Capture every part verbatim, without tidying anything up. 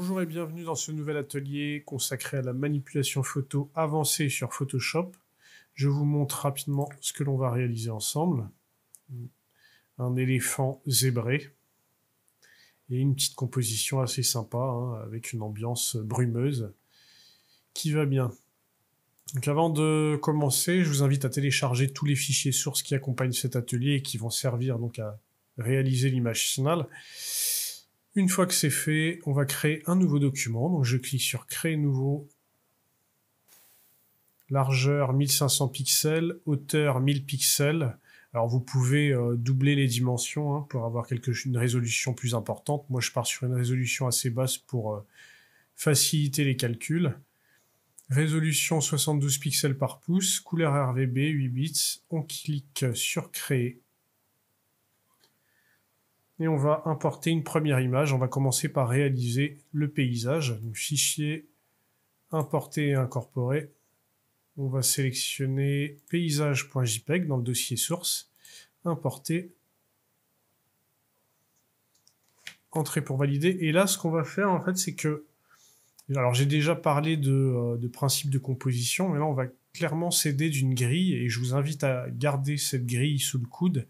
Bonjour et bienvenue dans ce nouvel atelier consacré à la manipulation photo avancée sur Photoshop. Je vous montre rapidement ce que l'on va réaliser ensemble. Un éléphant zébré et une petite composition assez sympa hein, avec une ambiance brumeuse qui va bien. Donc avant de commencer, je vous invite à télécharger tous les fichiers sources qui accompagnent cet atelier et qui vont servir donc à réaliser l'image finale. Une fois que c'est fait, on va créer un nouveau document. Donc je clique sur Créer nouveau, largeur mille cinq cents pixels, hauteur mille pixels. Alors vous pouvez euh, doubler les dimensions hein, pour avoir quelque, une résolution plus importante. Moi je pars sur une résolution assez basse pour euh, faciliter les calculs. Résolution soixante-douze pixels par pouce, couleur R V B huit bits. On clique sur Créer. Et on va importer une première image. On va commencer par réaliser le paysage. Donc, fichier, importer et incorporer. On va sélectionner paysage.jpg dans le dossier source, importer, entrée pour valider. Et là, ce qu'on va faire, en fait, c'est que... Alors, j'ai déjà parlé de, de principe de composition, mais là, on va clairement s'aider d'une grille, et je vous invite à garder cette grille sous le coude,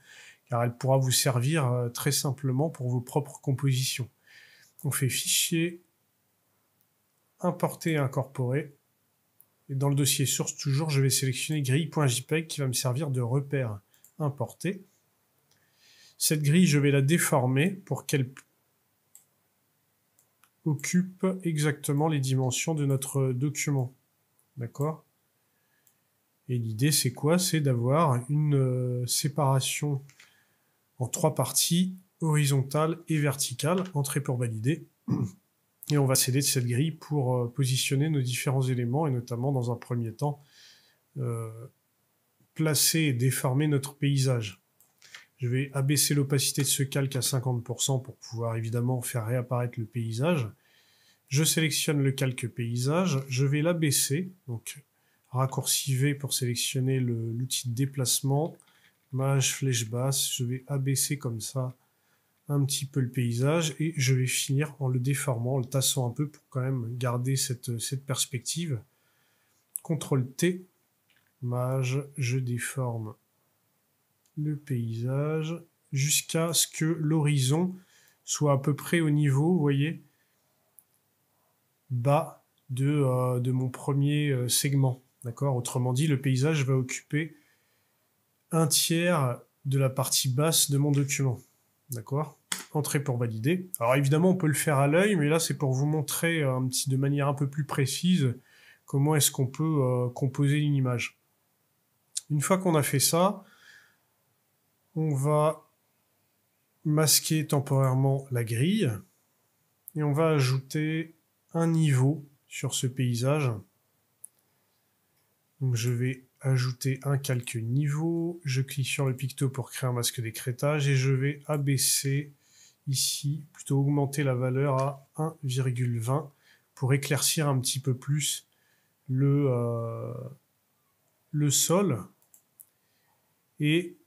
car elle pourra vous servir très simplement pour vos propres compositions. On fait Fichier, Importer et Incorporer. Et dans le dossier source, toujours, je vais sélectionner grille.jpg qui va me servir de repère. Importer. Cette grille, je vais la déformer pour qu'elle occupe exactement les dimensions de notre document. D'accord ? Et l'idée, c'est quoi ? C'est d'avoir une euh, séparation en trois parties, horizontale et verticale, entrée pour valider. Et on va s'aider de cette grille pour euh, positionner nos différents éléments, et notamment, dans un premier temps, euh, placer et déformer notre paysage. Je vais abaisser l'opacité de ce calque à cinquante pour cent pour pouvoir évidemment faire réapparaître le paysage. Je sélectionne le calque paysage, je vais l'abaisser, donc raccourci V pour sélectionner l'outil de déplacement, Maj, flèche basse, je vais abaisser comme ça un petit peu le paysage et je vais finir en le déformant, en le tassant un peu pour quand même garder cette, cette perspective. contrôle T, Maj, je déforme le paysage jusqu'à ce que l'horizon soit à peu près au niveau, vous voyez, bas de, euh, de mon premier euh, segment. D'accord ? Autrement dit, le paysage va occuper un tiers de la partie basse de mon document. D'accord ? Entrée pour valider. Alors évidemment, on peut le faire à l'œil, mais là, c'est pour vous montrer un petit, de manière un peu plus précise comment est-ce qu'on peut euh, composer une image. Une fois qu'on a fait ça, on va masquer temporairement la grille et on va ajouter un niveau sur ce paysage. Donc je vais ajouter un calque niveau, je clique sur le picto pour créer un masque d'écrêtage et je vais abaisser ici, plutôt augmenter la valeur à un virgule vingt pour éclaircir un petit peu plus le, euh, le sol. Et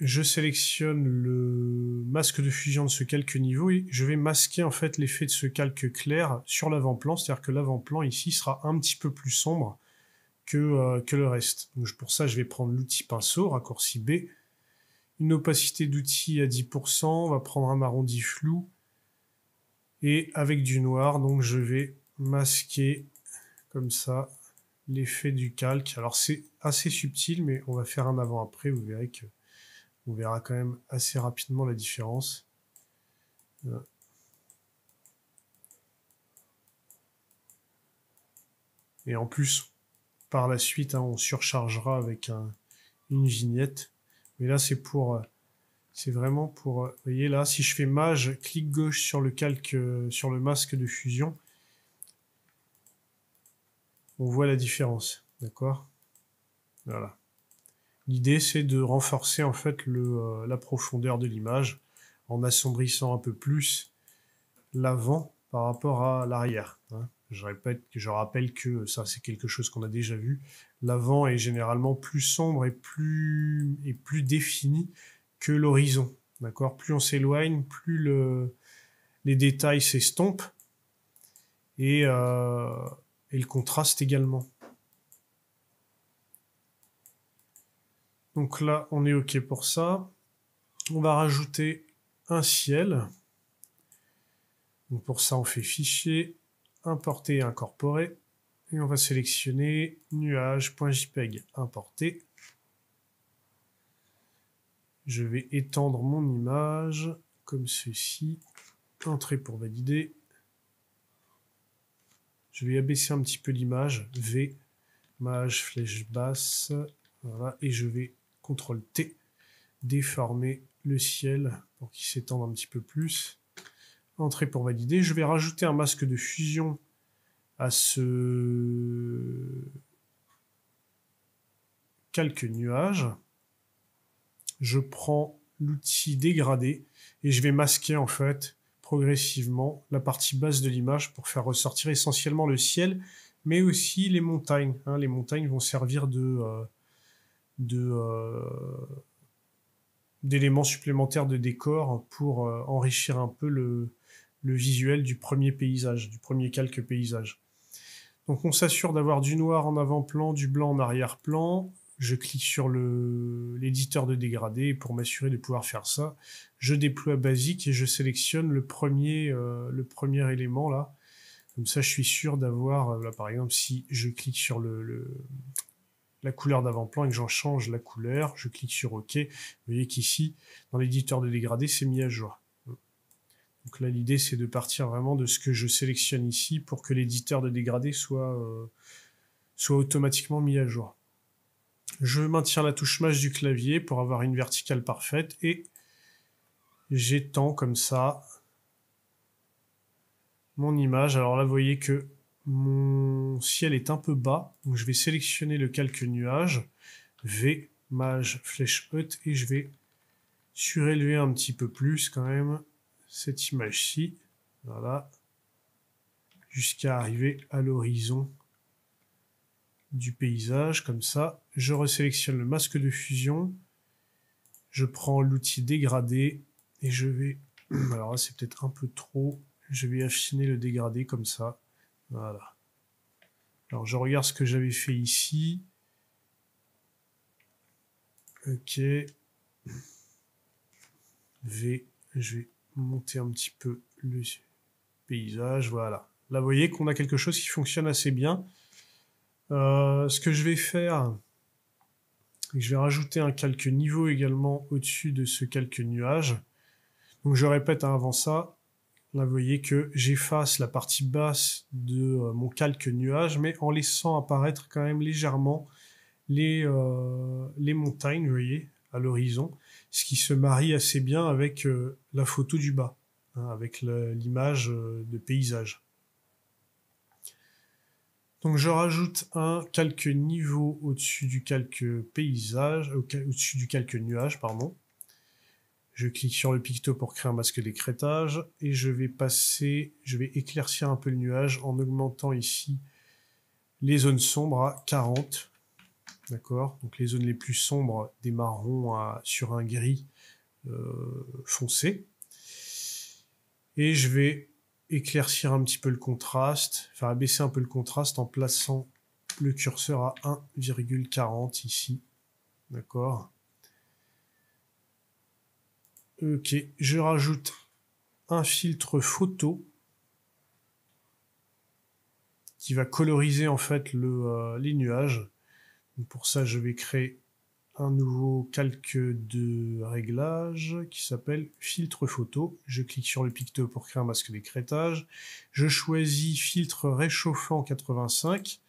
je sélectionne le masque de fusion de ce calque niveau et je vais masquer en fait l'effet de ce calque clair sur l'avant-plan, c'est-à-dire que l'avant-plan ici sera un petit peu plus sombre Que, euh, que le reste. Donc pour ça, je vais prendre l'outil pinceau, raccourci B, une opacité d'outil à dix pour cent, on va prendre un arrondi flou, et avec du noir, donc je vais masquer comme ça l'effet du calque. Alors c'est assez subtil, mais on va faire un avant-après, vous verrez que on verra quand même assez rapidement la différence. Voilà. Et en plus, par la suite, hein, on surchargera avec un, une vignette. Mais là, c'est pour, c'est vraiment pour... Vous voyez là, si je fais Maj, clic gauche sur le calque, sur le masque de fusion, on voit la différence, d'accord ? Voilà. L'idée, c'est de renforcer en fait le, la profondeur de l'image en assombrissant un peu plus l'avant par rapport à l'arrière, hein. Je répète, je rappelle que ça, c'est quelque chose qu'on a déjà vu. L'avant est généralement plus sombre et plus, et plus défini que l'horizon. D'accord ? Plus on s'éloigne, plus le, les détails s'estompent. et, euh, et le contraste également. Donc là, on est OK pour ça. On va rajouter un ciel. Donc pour ça, on fait Fichier, Importer et Incorporer. Et on va sélectionner nuage.jpeg importé. Je vais étendre mon image comme ceci. Entrée pour valider. Je vais abaisser un petit peu l'image. V, Maj, flèche basse. Voilà. Et je vais contrôle T, déformer le ciel pour qu'il s'étende un petit peu plus. Entrée pour valider. Je vais rajouter un masque de fusion à ce calque nuage. Je prends l'outil dégradé et je vais masquer en fait progressivement la partie basse de l'image pour faire ressortir essentiellement le ciel, mais aussi les montagnes. Hein, les montagnes vont servir de... Euh, de euh, d'éléments supplémentaires de décor pour euh, enrichir un peu le, le visuel du premier paysage, du premier calque paysage. Donc on s'assure d'avoir du noir en avant-plan, du blanc en arrière-plan. Je clique sur l'éditeur de dégradé pour m'assurer de pouvoir faire ça. Je déploie Basique et je sélectionne le premier, euh, le premier élément là. Comme ça je suis sûr d'avoir, là par exemple si je clique sur le... le la couleur d'avant-plan et que j'en change la couleur, je clique sur OK. Vous voyez qu'ici, dans l'éditeur de dégradé, c'est mis à jour. Donc là, l'idée, c'est de partir vraiment de ce que je sélectionne ici pour que l'éditeur de dégradé soit, euh, soit automatiquement mis à jour. Je maintiens la touche Maj du clavier pour avoir une verticale parfaite et j'étends comme ça mon image. Alors là, vous voyez que mon ciel est un peu bas, donc je vais sélectionner le calque nuage, V, Maj, flèche haute, et je vais surélever un petit peu plus quand même cette image-ci, voilà, jusqu'à arriver à l'horizon du paysage, comme ça. Je resélectionne le masque de fusion, je prends l'outil dégradé, et je vais, alors là c'est peut-être un peu trop, je vais affiner le dégradé comme ça. Voilà. Alors je regarde ce que j'avais fait ici. OK. V, je vais monter un petit peu le paysage. Voilà. Là, vous voyez qu'on a quelque chose qui fonctionne assez bien. Euh, ce que je vais faire, je vais rajouter un calque niveau également au-dessus de ce calque nuage. Donc je répète hein, avant ça. Là, vous voyez que j'efface la partie basse de euh, mon calque nuage, mais en laissant apparaître quand même légèrement les, euh, les montagnes, vous voyez, à l'horizon, ce qui se marie assez bien avec euh, la photo du bas, hein, avec l'image euh, de paysage. Donc, je rajoute un calque niveau au-dessus du calque paysage, au-dessus du calque nuage, pardon. Je clique sur le picto pour créer un masque d'écrêtage et je vais passer, je vais éclaircir un peu le nuage en augmentant ici les zones sombres à quarante. D'accord? Donc les zones les plus sombres des marrons à, sur un gris euh, foncé. Et je vais éclaircir un petit peu le contraste, enfin abaisser un peu le contraste en plaçant le curseur à un virgule quarante ici. D'accord? OK, je rajoute un filtre photo qui va coloriser en fait le, euh, les nuages. Donc pour ça, je vais créer un nouveau calque de réglage qui s'appelle filtre photo. Je clique sur le picto pour créer un masque d'écrêtage. Je choisis filtre réchauffant quatre-vingt-cinq,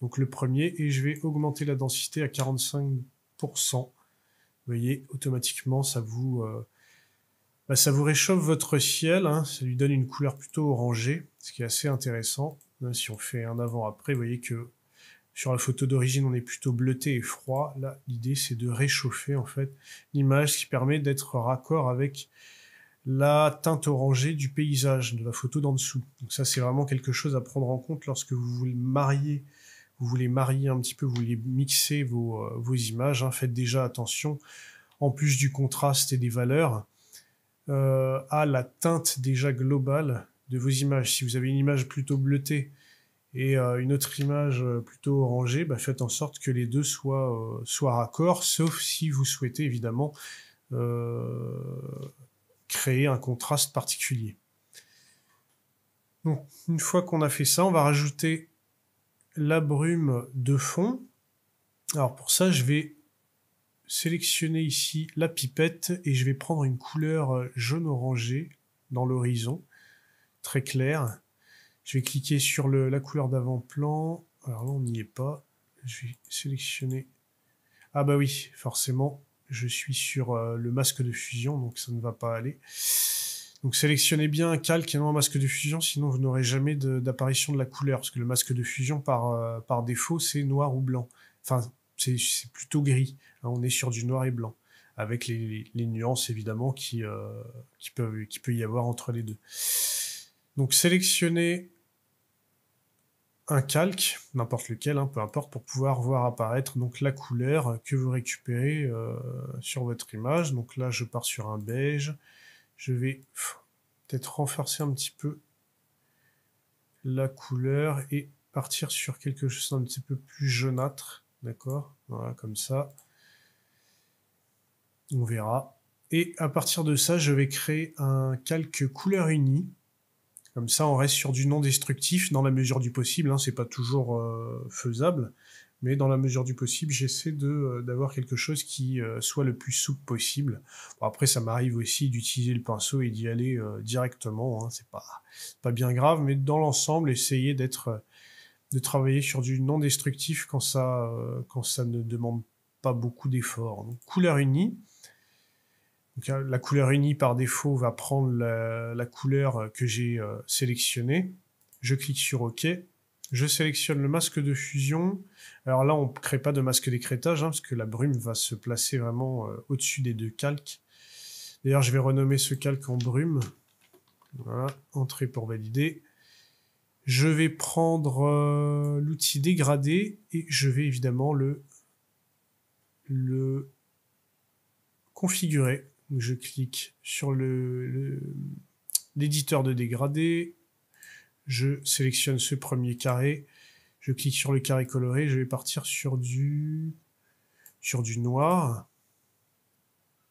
donc le premier, et je vais augmenter la densité à quarante-cinq pour cent. Vous voyez, automatiquement, ça vous... Euh, Bah, ça vous réchauffe votre ciel, hein, ça lui donne une couleur plutôt orangée, ce qui est assez intéressant. Là, si on fait un avant-après, vous voyez que sur la photo d'origine, on est plutôt bleuté et froid. Là, l'idée, c'est de réchauffer en fait l'image, ce qui permet d'être raccord avec la teinte orangée du paysage, de la photo d'en dessous. Donc ça, c'est vraiment quelque chose à prendre en compte lorsque vous voulez marier, vous voulez marier un petit peu, vous voulez mixer vos, euh, vos images, hein. Faites déjà attention, en plus du contraste et des valeurs, Euh, à la teinte déjà globale de vos images. Si vous avez une image plutôt bleutée et euh, une autre image plutôt orangée, bah, faites en sorte que les deux soient, euh, soient raccords, sauf si vous souhaitez évidemment euh, créer un contraste particulier. Donc, une fois qu'on a fait ça, on va rajouter la brume de fond. Alors pour ça, je vais sélectionner ici la pipette et je vais prendre une couleur jaune orangée dans l'horizon, très claire. Je vais cliquer sur le, la couleur d'avant-plan. Alors là, on n'y est pas. Je vais sélectionner... Ah bah oui, forcément, je suis sur le masque de fusion, donc ça ne va pas aller. Donc sélectionnez bien un calque et non un masque de fusion, sinon vous n'aurez jamais d'apparition de, de la couleur, parce que le masque de fusion, par, euh, par défaut, c'est noir ou blanc. Enfin, c'est plutôt gris. Hein, on est sur du noir et blanc, avec les, les, les nuances, évidemment, qui, euh, qui peuvent, qui peut y avoir entre les deux. Donc sélectionnez un calque, n'importe lequel, hein, peu importe, pour pouvoir voir apparaître donc, la couleur que vous récupérez euh, sur votre image. Donc là, je pars sur un beige. Je vais peut-être renforcer un petit peu la couleur et partir sur quelque chose d'un petit peu plus jaunâtre. D'accord? Voilà, comme ça. On verra. Et à partir de ça, je vais créer un calque couleur unie. Comme ça, on reste sur du non destructif dans la mesure du possible. Hein, c'est pas toujours euh, faisable. Mais dans la mesure du possible, j'essaie d'avoir euh, quelque chose qui euh, soit le plus souple possible. Bon, après, ça m'arrive aussi d'utiliser le pinceau et d'y aller euh, directement. Hein, c'est pas, pas bien grave, mais dans l'ensemble, essayez d'être, euh, de travailler sur du non-destructif quand ça, euh, quand ça ne demande pas beaucoup d'efforts. Donc, couleur unie. Donc, euh, la couleur unie, par défaut, va prendre la, la couleur que j'ai euh, sélectionnée. Je clique sur OK. Je sélectionne le masque de fusion. Alors là, on ne crée pas de masque d'écrêtage, hein, parce que la brume va se placer vraiment euh, au-dessus des deux calques. D'ailleurs, je vais renommer ce calque en brume. Voilà, entrée pour valider. Je vais prendre euh, l'outil dégradé et je vais évidemment le, le configurer. Donc, je clique sur le, l'éditeur de dégradé. Je sélectionne ce premier carré, je clique sur le carré coloré, je vais partir sur du, sur du noir.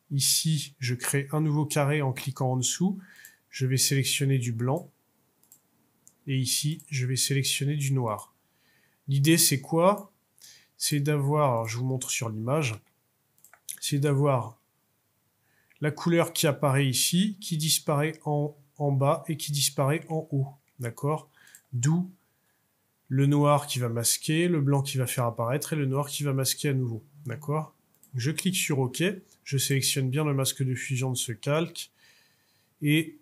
Ici, je crée un nouveau carré en cliquant en dessous. Je vais sélectionner du blanc. Et ici, je vais sélectionner du noir. L'idée, c'est quoi? C'est d'avoir, alors je vous montre sur l'image, c'est d'avoir la couleur qui apparaît ici, qui disparaît en, en bas et qui disparaît en haut. D'accord? D'où le noir qui va masquer, le blanc qui va faire apparaître et le noir qui va masquer à nouveau. D'accord? Je clique sur OK. Je sélectionne bien le masque de fusion de ce calque. Et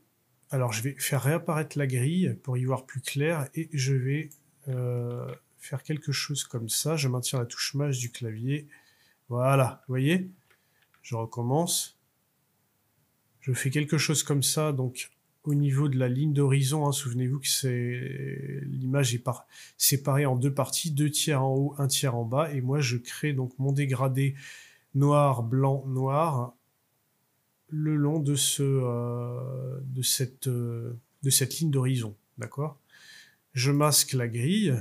alors, je vais faire réapparaître la grille pour y voir plus clair. Et je vais euh, faire quelque chose comme ça. Je maintiens la touche Maj du clavier. Voilà. Vous voyez? Je recommence. Je fais quelque chose comme ça. Donc, au niveau de la ligne d'horizon, hein, souvenez-vous que l'image est par... séparée en deux parties, deux tiers en haut, un tiers en bas, et moi je crée donc mon dégradé noir, blanc, noir, le long de, ce, euh, de, cette, euh, de cette ligne d'horizon, d'accord? Je masque la grille,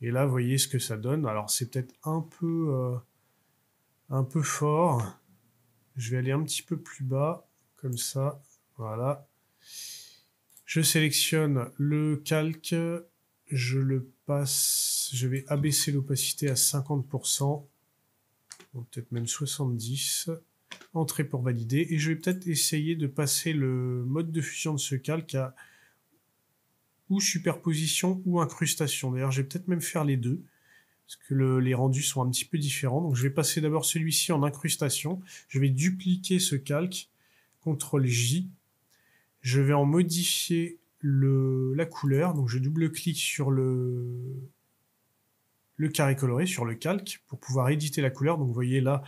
et là vous voyez ce que ça donne, alors c'est peut-être un peu, euh, un peu fort, je vais aller un petit peu plus bas, comme ça, voilà. Je sélectionne le calque, je le passe, je vais abaisser l'opacité à cinquante pour cent, peut-être même soixante-dix, entrée pour valider, et je vais peut-être essayer de passer le mode de fusion de ce calque à ou superposition ou incrustation. D'ailleurs, je vais peut-être même faire les deux, parce que le, les rendus sont un petit peu différents. Donc je vais passer d'abord celui-ci en incrustation, je vais dupliquer ce calque, contrôle J, je vais en modifier le, la couleur, donc je double-clique sur le, le carré coloré, sur le calque, pour pouvoir éditer la couleur. Donc vous voyez là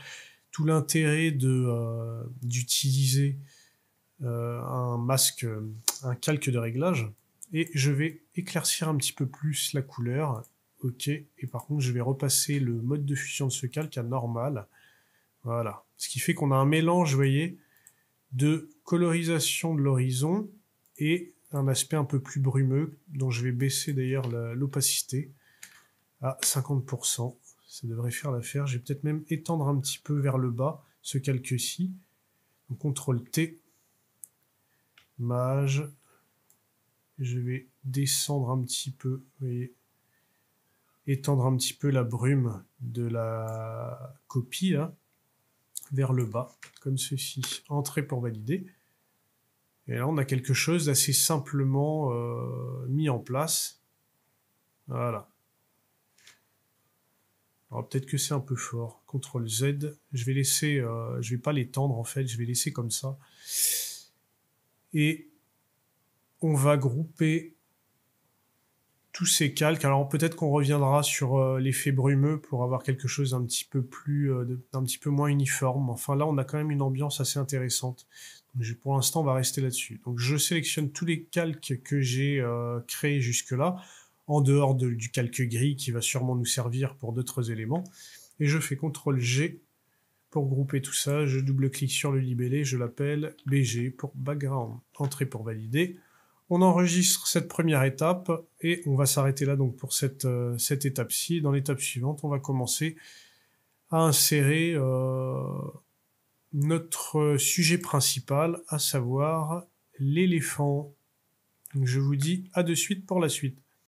tout l'intérêt d'utiliser euh, euh, un masque, un calque de réglage. Et je vais éclaircir un petit peu plus la couleur. OK. Et par contre, je vais repasser le mode de fusion de ce calque à normal. Voilà. Ce qui fait qu'on a un mélange, vous voyez, de colorisation de l'horizon et un aspect un peu plus brumeux, dont je vais baisser d'ailleurs l'opacité à cinquante pour cent. Ça devrait faire l'affaire. Je vais peut-être même étendre un petit peu vers le bas ce calque-ci. Donc contrôle T, Maj. Je vais descendre un petit peu, vous voyez, étendre un petit peu la brume de la copie là, vers le bas, comme ceci. Entrée pour valider. Et là, on a quelque chose d'assez simplement euh, mis en place. Voilà. Alors peut-être que c'est un peu fort. contrôle Z. Je vais laisser, euh, je vais pas l'étendre en fait. Je vais laisser comme ça. Et on va grouper tous ces calques. Alors peut-être qu'on reviendra sur euh, l'effet brumeux pour avoir quelque chose d'un petit peu plus, euh, d'un petit peu moins uniforme. Enfin là, on a quand même une ambiance assez intéressante. Donc, pour l'instant, on va rester là-dessus. Donc je sélectionne tous les calques que j'ai euh, créés jusque-là, en dehors de, du calque gris qui va sûrement nous servir pour d'autres éléments. Et je fais contrôle G pour grouper tout ça. Je double-clique sur le libellé, je l'appelle B G pour background. Entrée pour valider. On enregistre cette première étape et on va s'arrêter là donc pour cette, euh, cette étape-ci. Dans l'étape suivante, on va commencer à insérer euh, notre sujet principal, à savoir l'éléphant. Je vous dis à de suite pour la suite.